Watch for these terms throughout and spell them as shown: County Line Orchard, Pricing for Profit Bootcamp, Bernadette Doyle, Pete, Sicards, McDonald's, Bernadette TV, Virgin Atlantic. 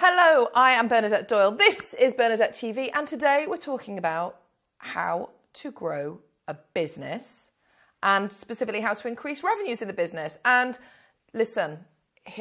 Hello, I am Bernadette Doyle. This is Bernadette TV, and today we're talking about how to grow a business and specifically how to increase revenues in the business. And listen,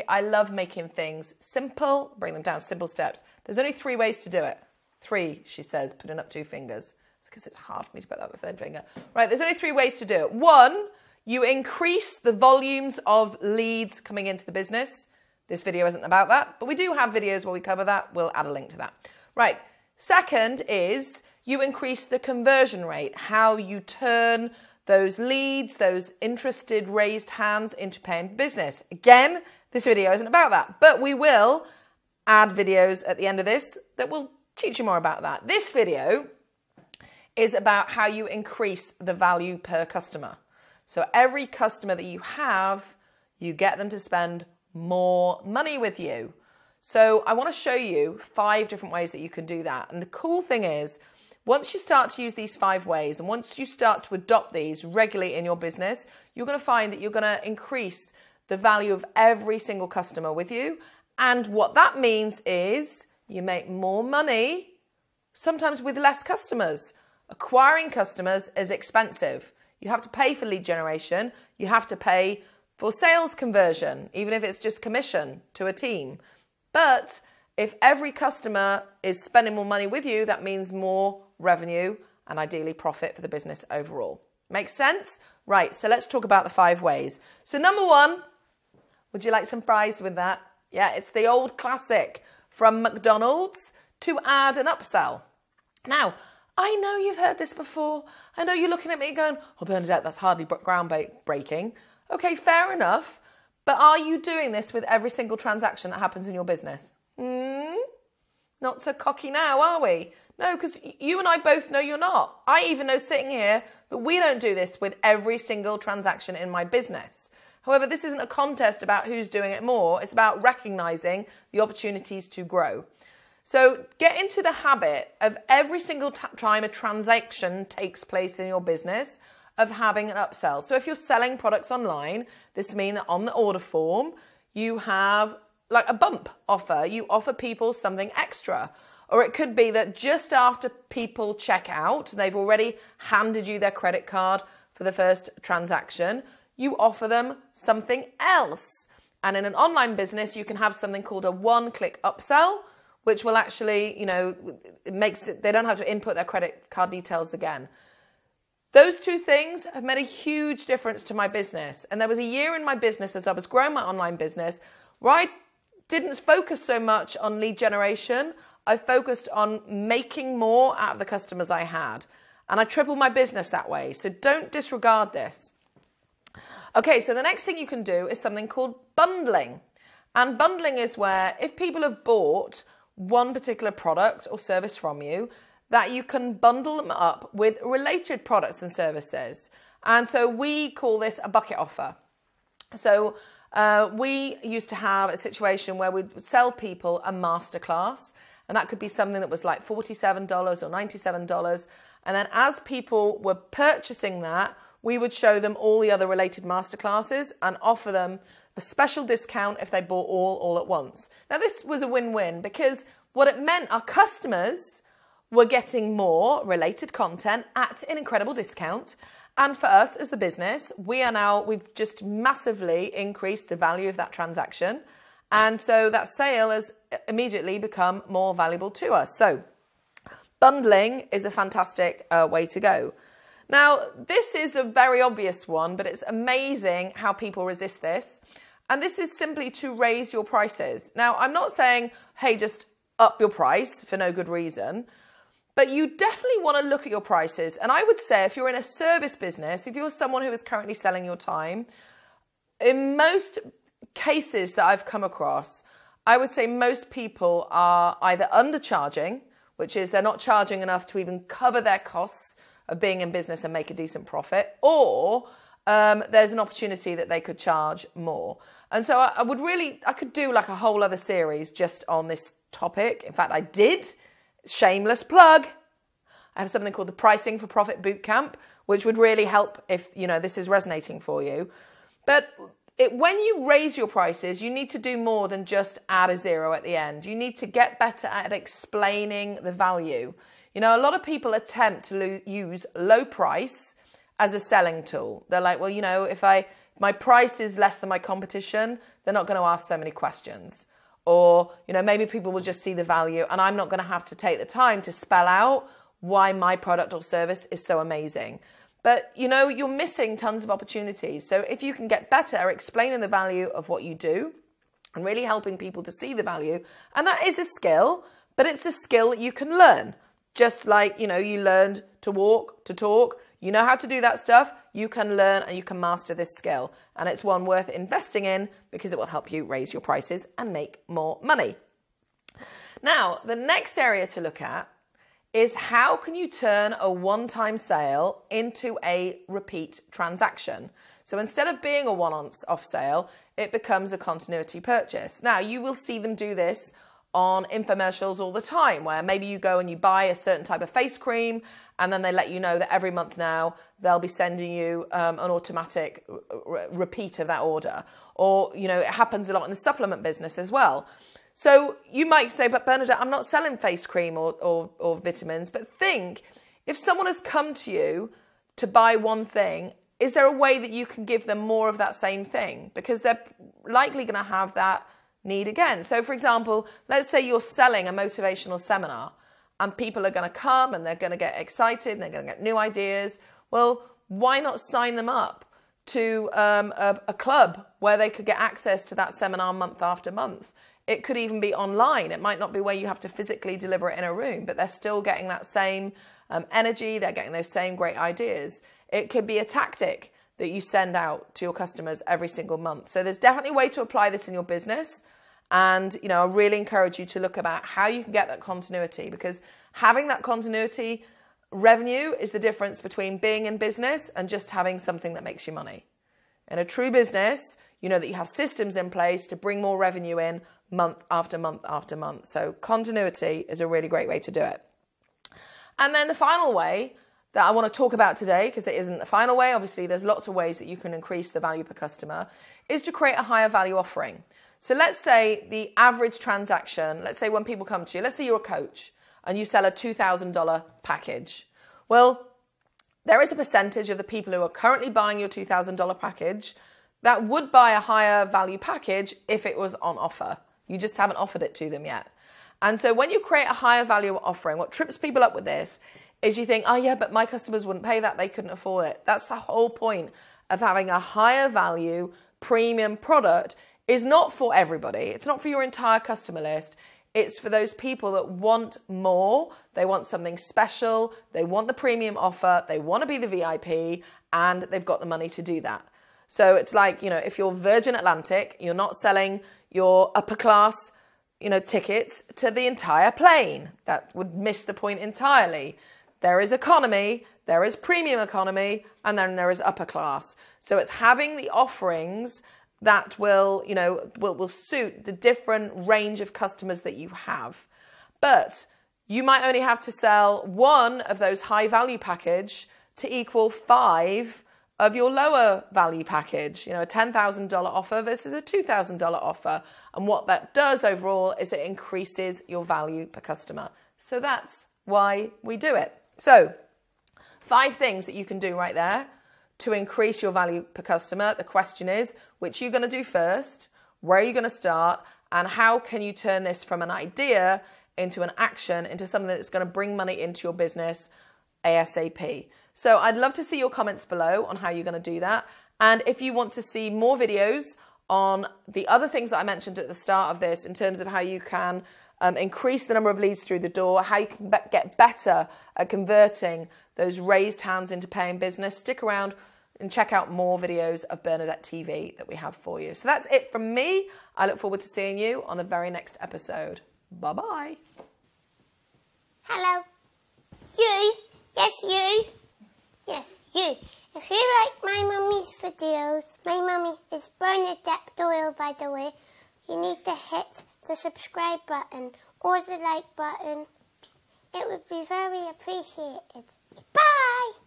I love making things simple, bring them down to simple steps. There's only three ways to do it. Three, she says, putting up two fingers. It's because it's hard for me to put up the third finger. Right, there's only three ways to do it. One, you increase the volumes of leads coming into the business. This video isn't about that, but we do have videos where we cover that. We'll add a link to that. Right. Second is you increase the conversion rate, how you turn those leads, those interested raised hands into paying business. Again, this video isn't about that, but we will add videos at the end of this that will teach you more about that. This video is about how you increase the value per customer. So every customer that you have, you get them to spend more money with you. So I want to show you five different ways that you can do that. And the cool thing is, once you start to use these 5 ways, and once you start to adopt these regularly in your business, you're going to find that you're going to increase the value of every single customer with you. And what that means is you make more money, sometimes with less customers. Acquiring customers is expensive. You have to pay for lead generation. You have to pay for sales conversion, even if it's just commission to a team. But if every customer is spending more money with you, that means more revenue and ideally profit for the business overall. Makes sense? Right, so let's talk about the 5 ways. So number 1, would you like some fries with that? Yeah, it's the old classic from McDonald's, to add an upsell. Now, I know you've heard this before. I know you're looking at me going, oh, Bernadette, that's hardly groundbreaking. Okay, fair enough, but are you doing this with every single transaction that happens in your business? Not so cocky now, are we? No, because you and I both know you're not. I even know sitting here that we don't do this with every single transaction in my business. However, this isn't a contest about who's doing it more. It's about recognizing the opportunities to grow. So get into the habit of every single time a transaction takes place in your business, of having an upsell. So if you're selling products online, this means that on the order form, you have like a bump offer. You offer people something extra. Or it could be that just after people check out, they've already handed you their credit card for the first transaction, you offer them something else. And in an online business, you can have something called a one-click upsell, which will actually, you know, it makes it, they don't have to input their credit card details again. Those 2 things have made a huge difference to my business. And there was a year in my business as I was growing my online business where I didn't focus so much on lead generation. I focused on making more out of the customers I had. And I tripled my business that way. So don't disregard this. Okay, so the next thing you can do is something called bundling. And bundling is where if people have bought one particular product or service from you, that you can bundle them up with related products and services. And so we call this a bucket offer. So we used to have a situation where we'd sell people a masterclass, and that could be something that was like $47 or $97. And then as people were purchasing that, we would show them all the other related masterclasses and offer them a special discount if they bought all at once. Now this was a win-win because what it meant, our customers were getting more related content at an incredible discount. And for us as the business, we've just massively increased the value of that transaction. And so that sale has immediately become more valuable to us. So bundling is a fantastic way to go. Now, this is a very obvious one, but it's amazing how people resist this. And this is simply to raise your prices. Now, I'm not saying, hey, just up your price for no good reason. But you definitely want to look at your prices. And I would say if you're in a service business, if you're someone who is currently selling your time, in most cases that I've come across, I would say most people are either undercharging, which is they're not charging enough to even cover their costs of being in business and make a decent profit, or there's an opportunity that they could charge more. And so I could do like a whole other series just on this topic. In fact, I did. Shameless plug. I have something called the Pricing for Profit Bootcamp, which would really help if, you know, this is resonating for you. But When you raise your prices, you need to do more than just add a zero at the end. You need to get better at explaining the value. You know, a lot of people attempt to use low price as a selling tool. They're like, well, you know, if my price is less than my competition, they're not going to ask so many questions. Or, you know, maybe people will just see the value and I'm not going to have to take the time to spell out why my product or service is so amazing. But, you know, you're missing tons of opportunities. So if you can get better at explaining the value of what you do and really helping people to see the value, and that is a skill, but it's a skill that you can learn. Just like, you know, you learned to walk, to talk, you know how to do that stuff, you can learn and you can master this skill. And it's one worth investing in because it will help you raise your prices and make more money. Now, the next area to look at is how can you turn a one-time sale into a repeat transaction? So instead of being a one-off sale, it becomes a continuity purchase. Now, you will see them do this on infomercials all the time, where maybe you go and you buy a certain type of face cream, and then they let you know that every month now they'll be sending you an automatic repeat of that order. Or, you know, it happens a lot in the supplement business as well. So you might say, but Bernadette, I'm not selling face cream or vitamins, but think, if someone has come to you to buy one thing, is there a way that you can give them more of that same thing? Because they're likely going to have that need again. So for example, let's say you're selling a motivational seminar and people are going to come and they're going to get excited and they're going to get new ideas. Well, why not sign them up to a club where they could get access to that seminar month after month? It could even be online. It might not be where you have to physically deliver it in a room, but they're still getting that same energy. They're getting those same great ideas. It could be a tactic that you send out to your customers every single month. So there's definitely a way to apply this in your business. And, you know, I really encourage you to look about how you can get that continuity, because having that continuity revenue is the difference between being in business and just having something that makes you money. In a true business, you know that you have systems in place to bring more revenue in month after month after month. So continuity is a really great way to do it. And then the final way that I want to talk about today, because it isn't the final way, obviously there's lots of ways that you can increase the value per customer, is to create a higher value offering. So let's say the average transaction, let's say when people come to you, let's say you're a coach and you sell a $2,000 package. Well, there is a percentage of the people who are currently buying your $2,000 package that would buy a higher value package if it was on offer. You just haven't offered it to them yet. And so when you create a higher value offering, what trips people up with this is you think, oh yeah, but my customers wouldn't pay that, they couldn't afford it. That's the whole point of having a higher value premium product, is not for everybody. It's not for your entire customer list. It's for those people that want more, they want something special, they want the premium offer, they want to be the VIP, and they've got the money to do that. So it's like, you know, if you're Virgin Atlantic, you're not selling your upper class, you know, tickets to the entire plane. That would miss the point entirely. There is economy, there is premium economy, and then there is upper class. So it's having the offerings that will, you know, will suit the different range of customers that you have. But you might only have to sell one of those high value package to equal 5 of your lower value package, you know, a $10,000 offer versus a $2,000 offer. And what that does overall is it increases your value per customer. So that's why we do it. So 5 things that you can do right there to increase your value per customer. The question is, which are you going to do first? Where are you going to start? And how can you turn this from an idea into an action, into something that's going to bring money into your business ASAP? So I'd love to see your comments below on how you're going to do that. And if you want to see more videos on the other things that I mentioned at the start of this, in terms of how you can increase the number of leads through the door, how you can get better at converting those raised hands into paying business, stick around and check out more videos of Bernadette TV that we have for you. So that's it from me. I look forward to seeing you on the very next episode. Bye-bye. Hello. You. Yes, you. Yes, you. If you like my mummy's videos, my mummy is Bernadette Doyle, by the way, you need to hit the subscribe button or the like button. It would be very appreciated.